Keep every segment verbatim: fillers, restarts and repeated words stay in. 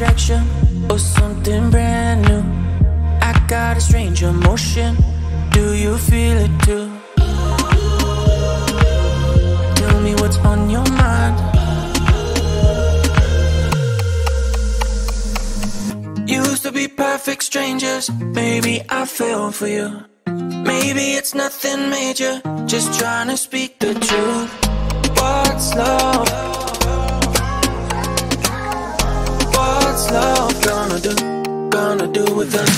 attraction or something brand new. I got a strange emotion. Do you feel it too? Tell me what's on your mind. Used to be perfect strangers. Maybe I fell for you. Maybe it's nothing major, just trying to speak the truth. What's love? What's love gonna do, gonna do with us?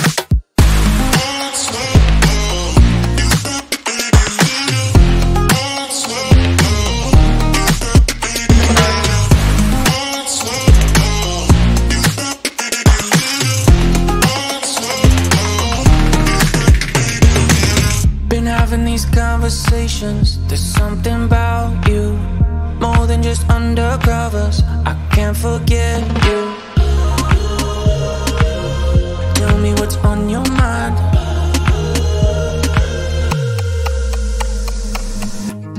These conversations, there's something about you, more than just undercovers. I can't forget you. Tell me what's on your mind.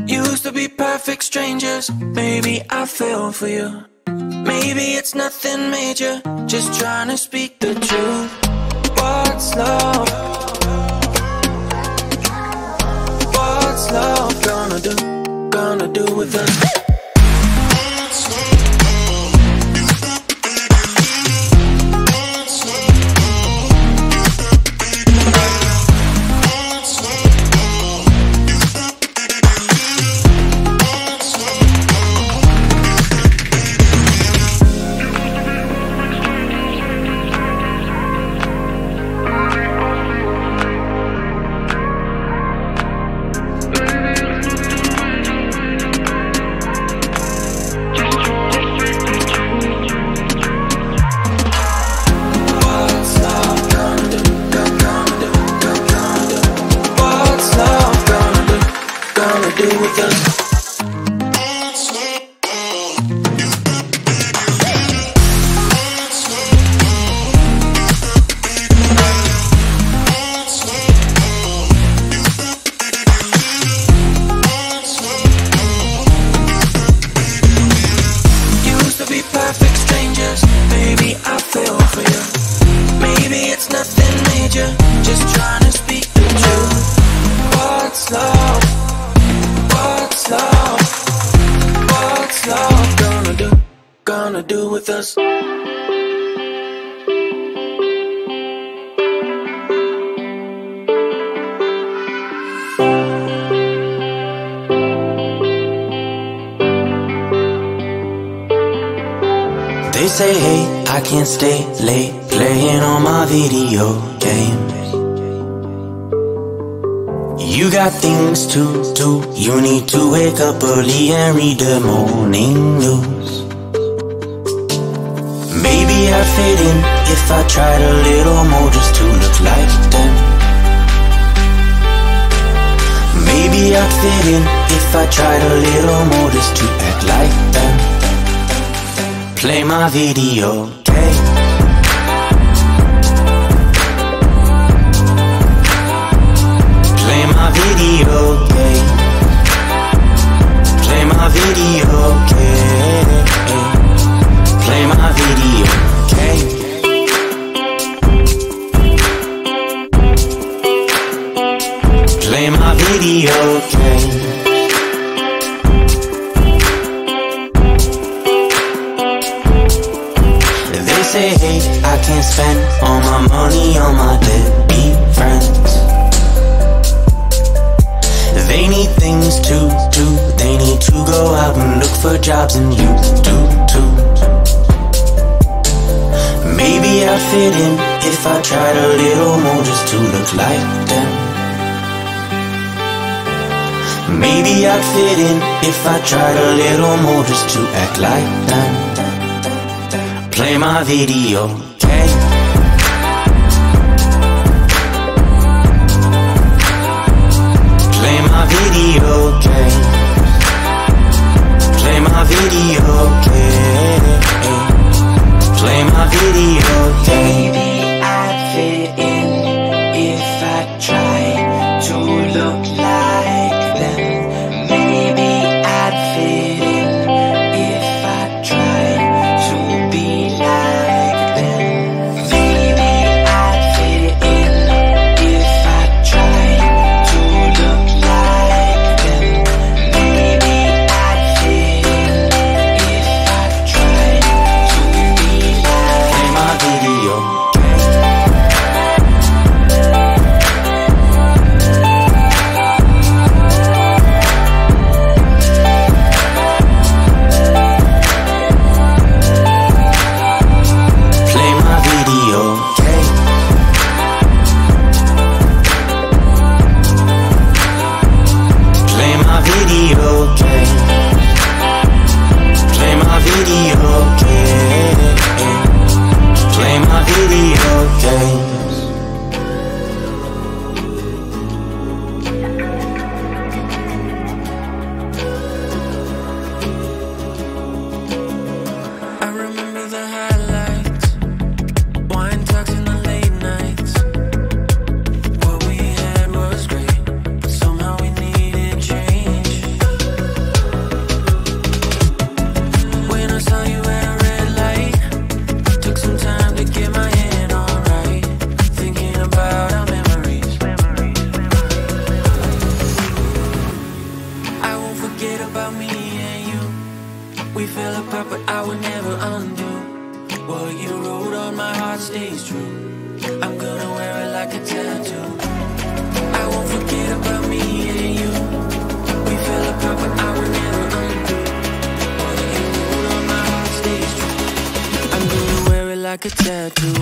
Used to be perfect strangers. Maybe I fell for you. Maybe it's nothing major, just trying to speak the truth. What's love? What's love gonna do, gonna do with us? They say, hey, I can't stay late, playing on my video games. You got things to do, you need to wake up early and read the morning news. Maybe I fit in if I tried a little more just to look like them. Maybe I'd fit in if I tried a little more just to act like them. Play my video game. Play my video game. Play my video game. Play my video game. Play my video game. Say, hey, I can't spend all my money on my deadbeat friends. They need things to do, they need to go out and look for jobs, and you do too. Maybe I'd fit in if I tried a little more just to look like them. Maybe I'd fit in if I tried a little more just to act like them. Play my video game. Play my video game. Play my video game. Play my video game. Maybe I'd fit in if I tried to look like them. Maybe I'd fit in if I tried to be like them. We fell apart, but I will never undo. What you wrote on my heart stays true. I'm gonna wear it like a tattoo. I won't forget about me and you. We fell apart, but I will never undo. What you wrote on my heart stays true. I'm gonna wear it like a tattoo.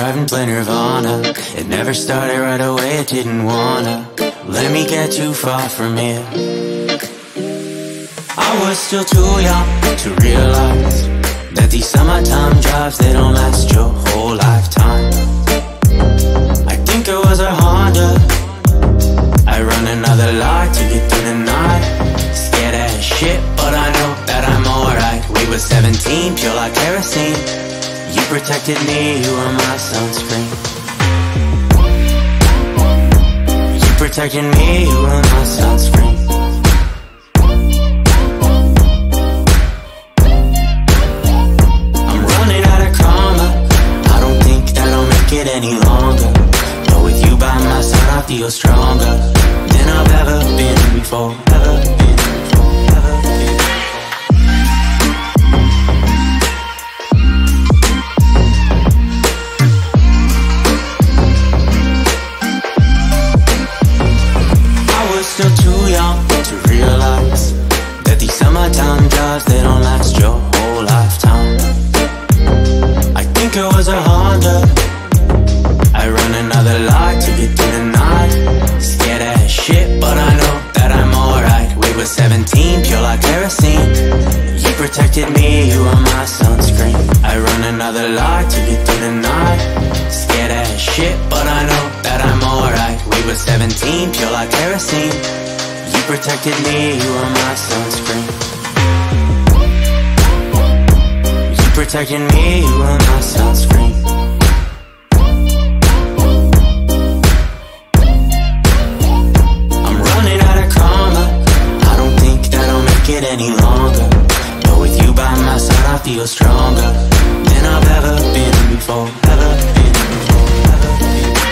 Driving plain Nirvana. It never started right away, it didn't wanna let me get too far from here. I was still too young to realize that these summertime drives, they don't last your whole lifetime. I think it was a Honda. I run another light to get through the night. Scared as shit, but I know that I'm alright. We were seventeen, pure like kerosene. You protected me, you were my sunscreen. You protected me, you were my sunscreen. I'm running out of karma. I don't think that I'll make it any longer. But with you by my side, I feel stronger than I've ever been before. Ever been before, ever been before. Still too young to realize that these summertime drives, they don't last your whole lifetime. I think it was a Honda. I run another light to get through the night. Scared as shit, but I know that I'm alright. We were seventeen, pure like kerosene. You protected me, you were my sunscreen. I run another light to get through the night. Scared as shit, but I know that I'm alright. We were seventeen, pure like kerosene. You protected me, you were my sunscreen. You protected me, you were my sunscreen. I'm running out of karma. I don't think that I'll make it any longer. But with you by my side, I feel stronger than I've ever been before. Ever been before, ever been before.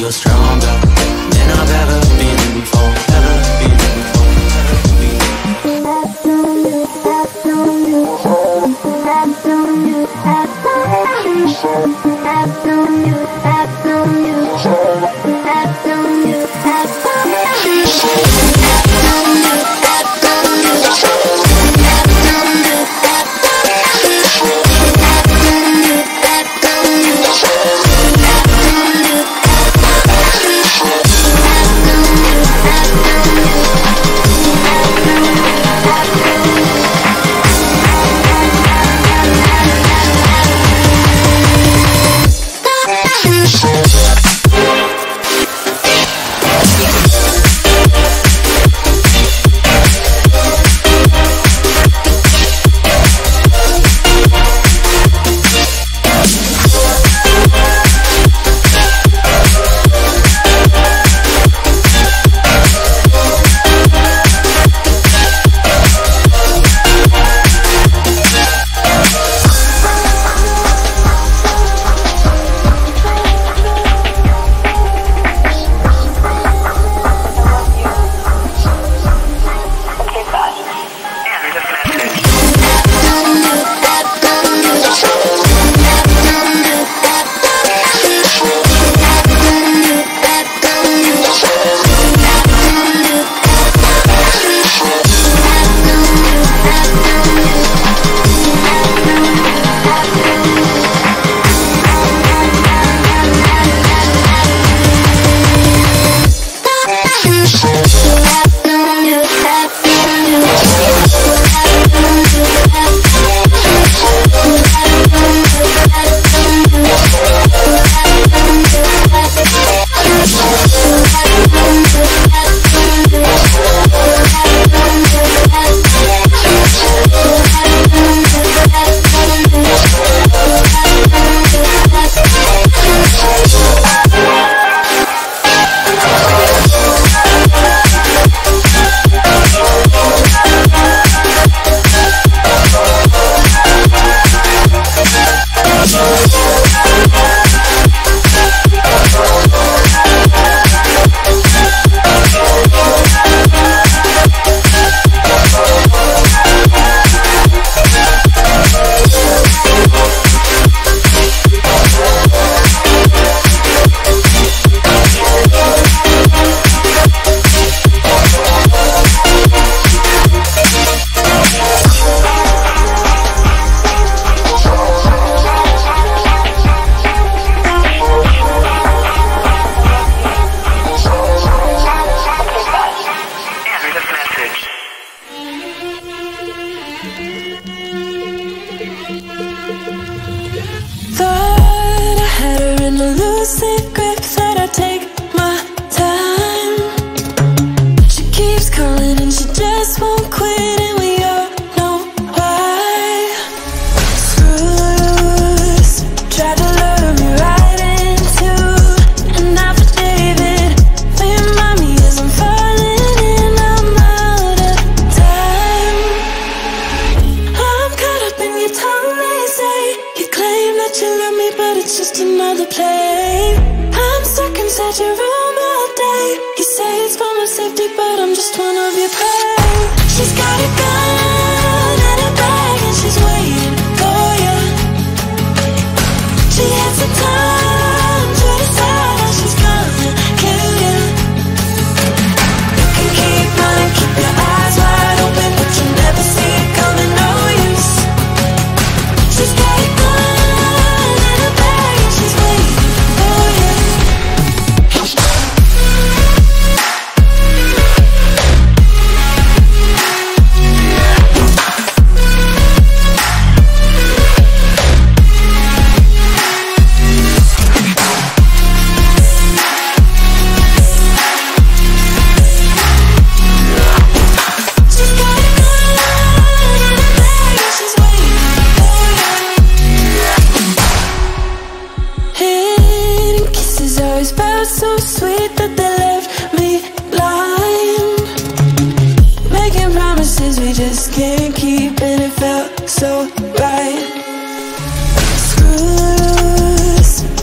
feel stronger than I've ever been before, ever been before, ever been before. Screw loose,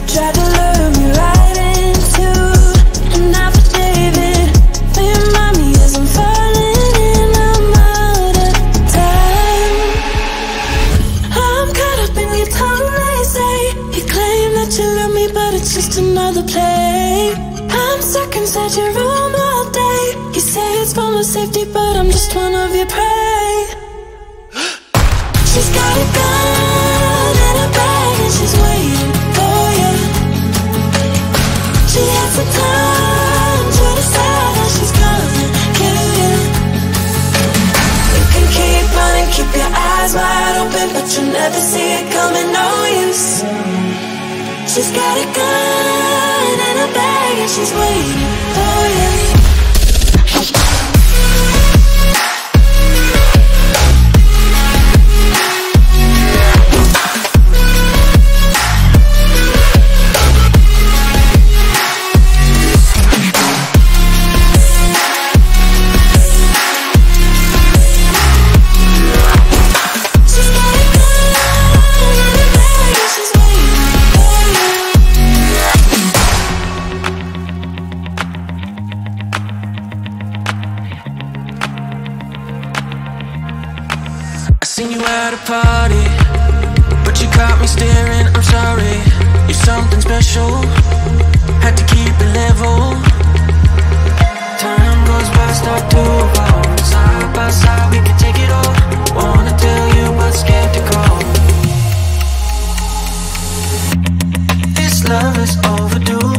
try to lure me right into it's just another play. I'm stuck inside your room all day. You say it's for my safety, but I'm just one of your prey. She's got a gun and a bag, and she's waiting for you. She had some time to decide how she's gonna kill you. You can keep running, keep your eyes wide open, but you never see it coming, no use. She's got a gun and a bag, and she's waiting for you. Seen you at a party, but you caught me staring, I'm sorry. You're something special, had to keep it level. Time goes by, start to evolve. Side by side, we can take it all. Wanna tell you what's skeptical. This love is overdue.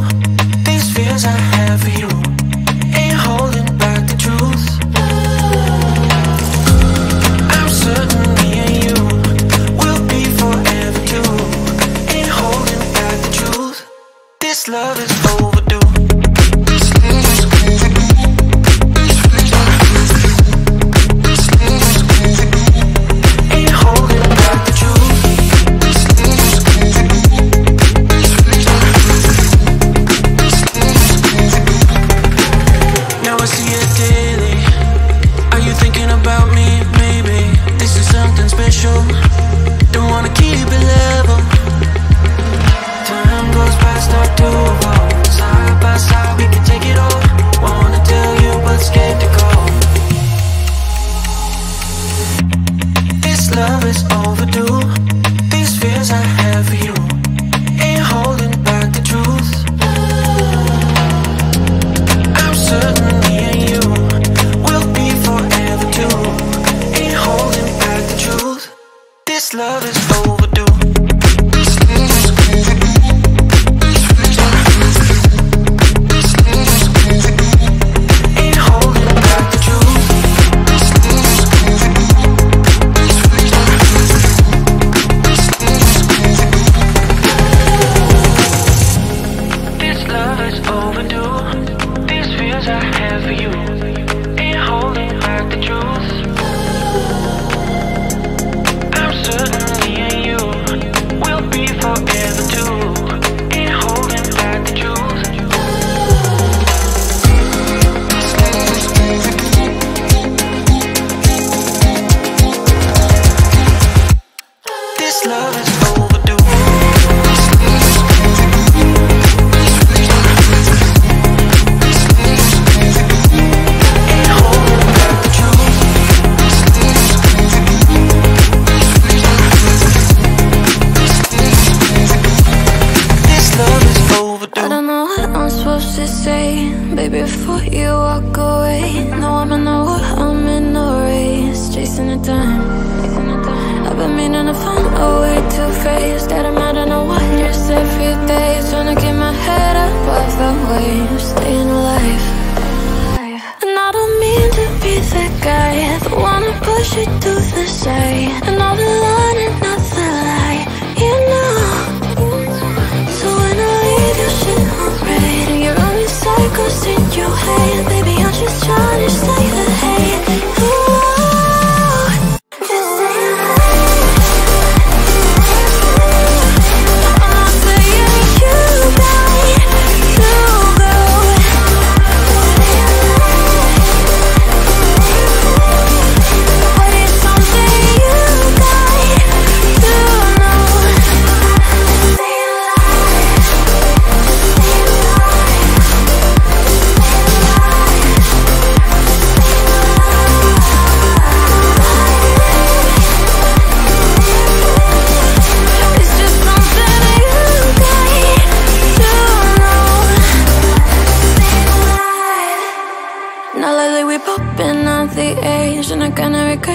These fears I have for you ain't holding back the truth. This love is overdue.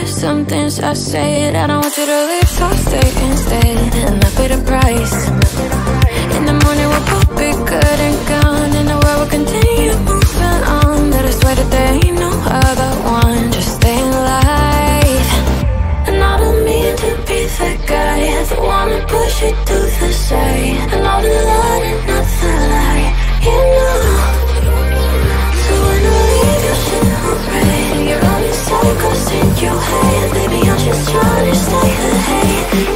some things I say that I don't want you to leave, so stay and stay. I'm not paying the price. In the morning we'll both be good and gone, and the world will continue moving on. That I swear that there ain't no other one. Just stay alive. And I don't mean to be the guy, the one that pushed you to the side. I know the lie and not the lie, you know. Psychos in your head, baby, I'm just trying to stay ahead. Ooh.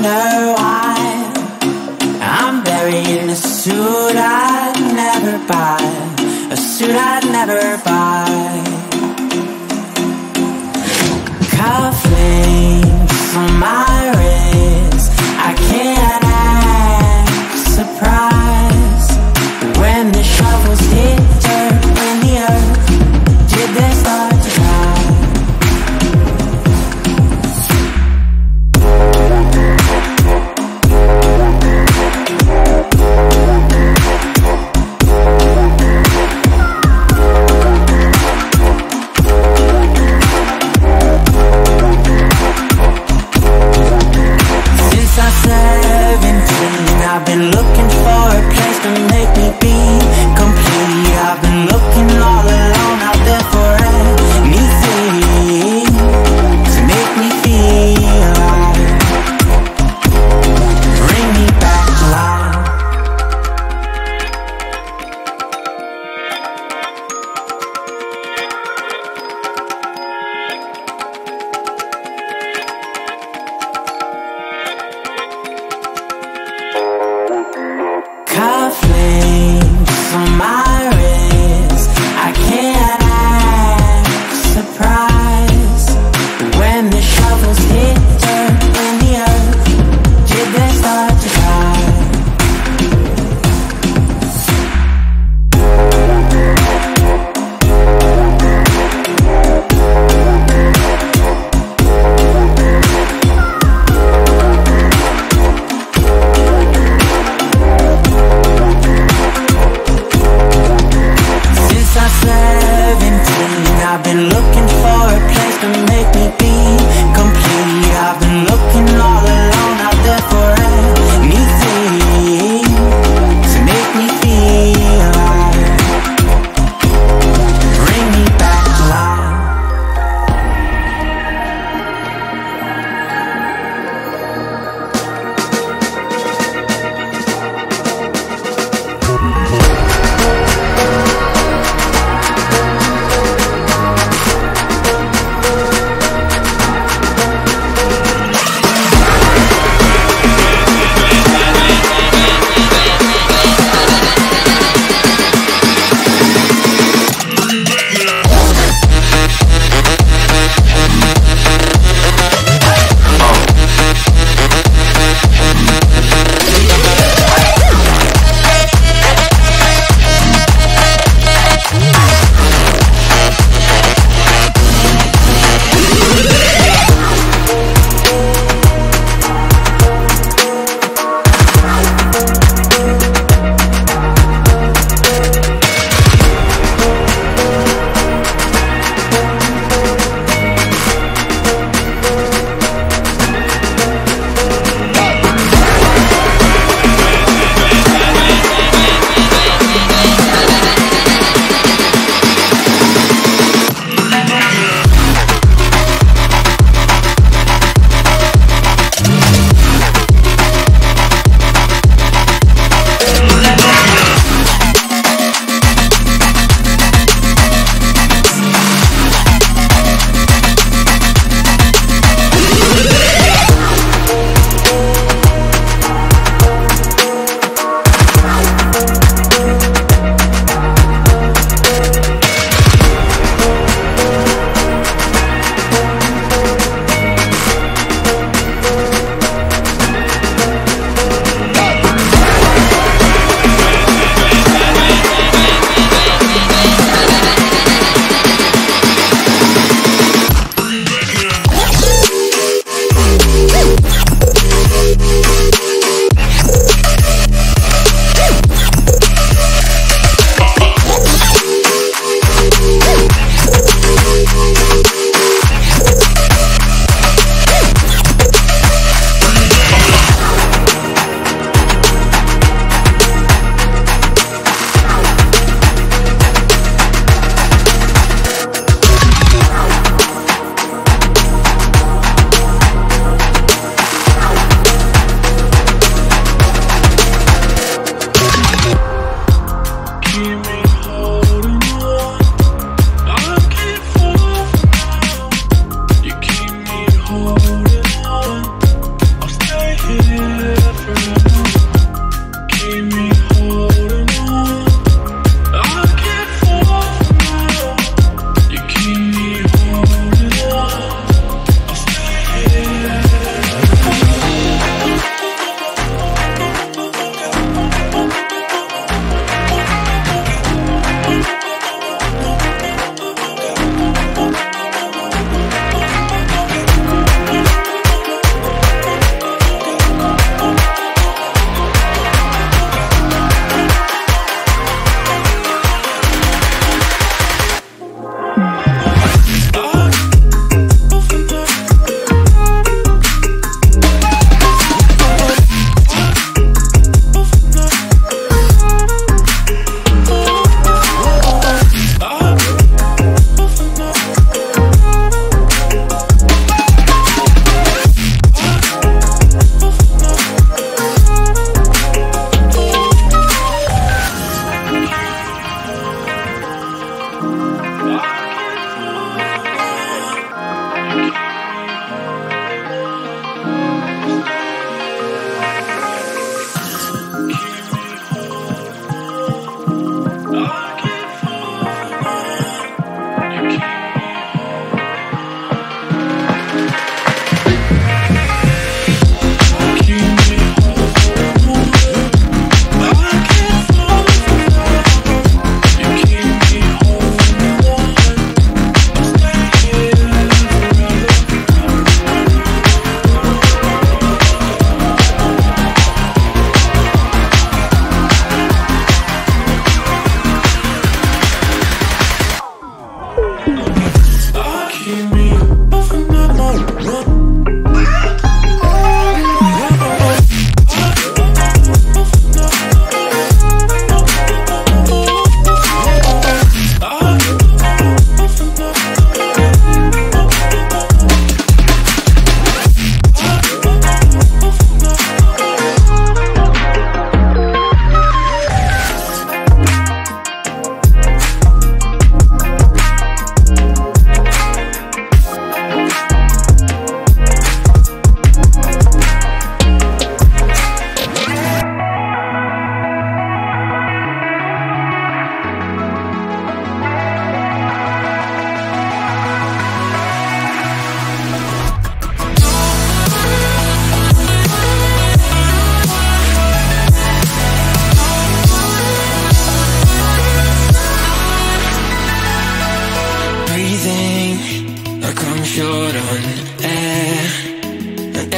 No.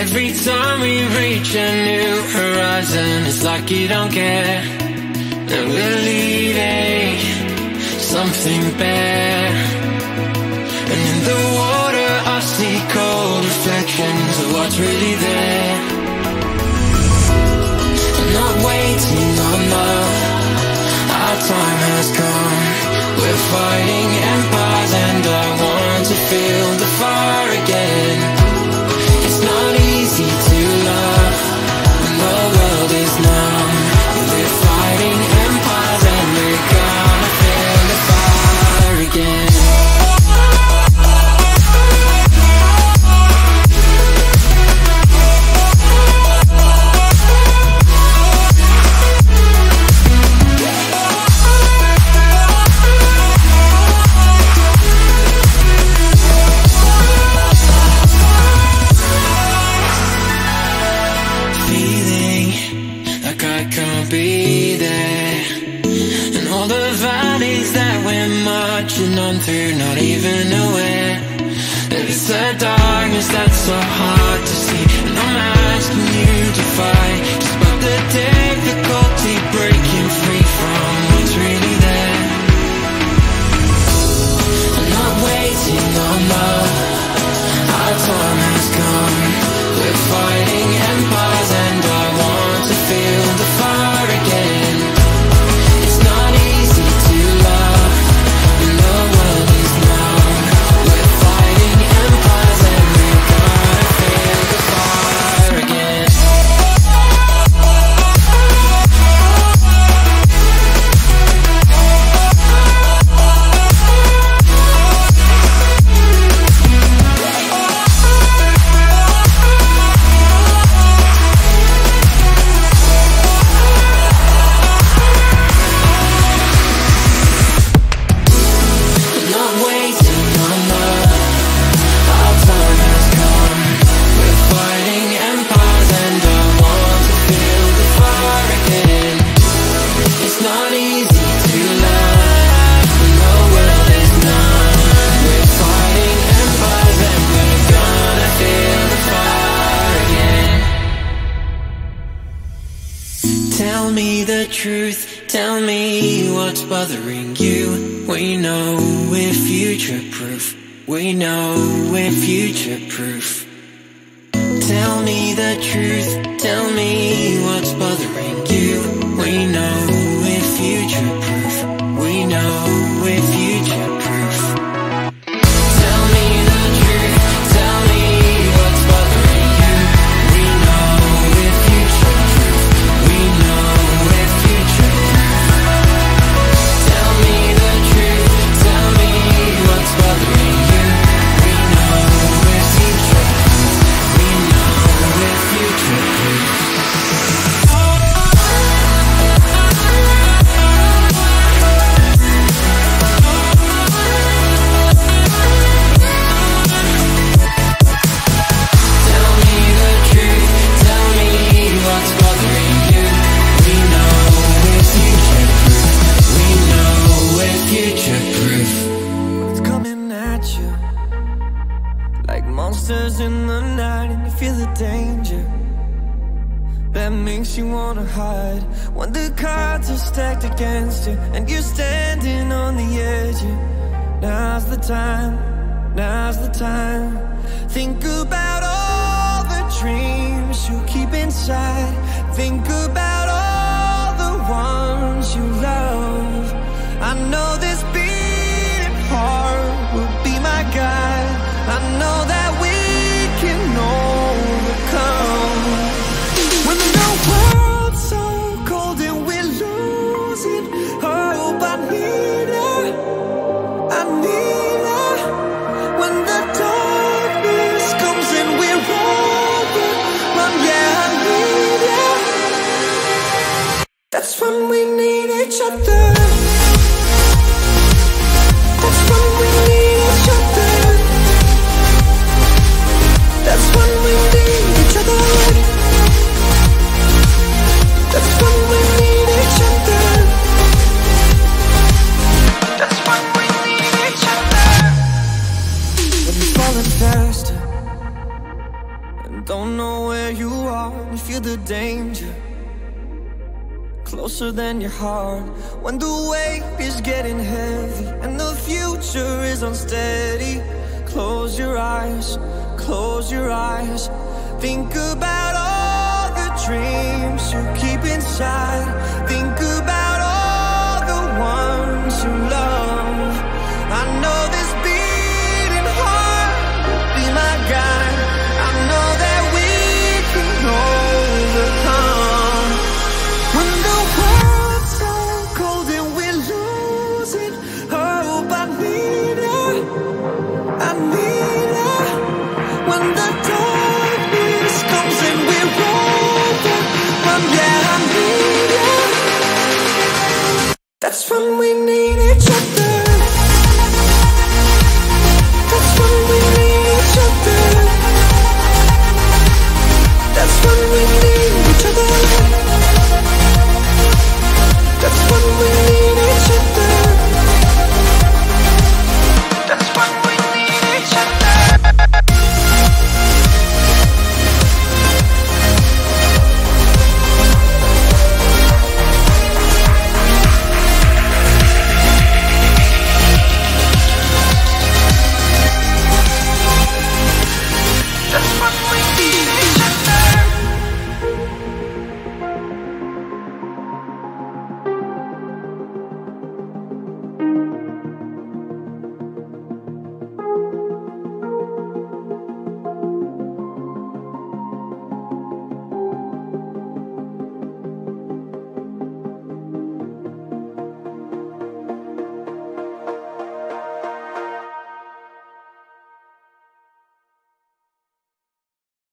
Every time we reach a new horizon, it's like you don't care. And we're leaving something bare. And in the water I see cold reflections of what's really there. I'm not waiting on love, our time has come. We're fighting empires and I want to feel the fire again. Through, not even aware that it's the darkness that's so hard to see. And I'm asking you to fight, just but the difficulty breaking free from what's really there. I'm not waiting on love, our time has come. We're fighting empires and I want to feel the fire again. It's not easy to love. Tell me the truth, tell me what's bothering you. We know we're future-proof, we know we're future-proof. Tell me the truth, tell me what's bothering you. We know we're future-proof, we know we're future-proof. Tell me the truth, tell me what's bothering you. We know we're future-proof, we know we're future-proof. Tell me the truth, tell me what's bothering you. We know we're future-proof, we know we're future-proof. In the night and you feel the danger that makes you wanna hide. When the cards are stacked against you and you're standing on the edge, yeah. Now's the time, now's the time. Think about all the dreams you keep inside. Think about all the ones you love. I know this beating heart will be my guide. I know that we can overcome. When the world's so cold and we're losing hope, I need her, I need her. When the darkness comes and we're open, Mom, yeah, I need her. Don't know where you are, you feel the danger closer than your heart. When the weight is getting heavy and the future is unsteady, close your eyes, close your eyes. Think about all the dreams you keep inside. Think about all the ones you love. I know this beating heart will be my guide. I know that we can overcome. When the world's so cold and we're losing hope, I need her, I need her. When the darkness comes and we're over, Mom, yeah, I need her. That's when we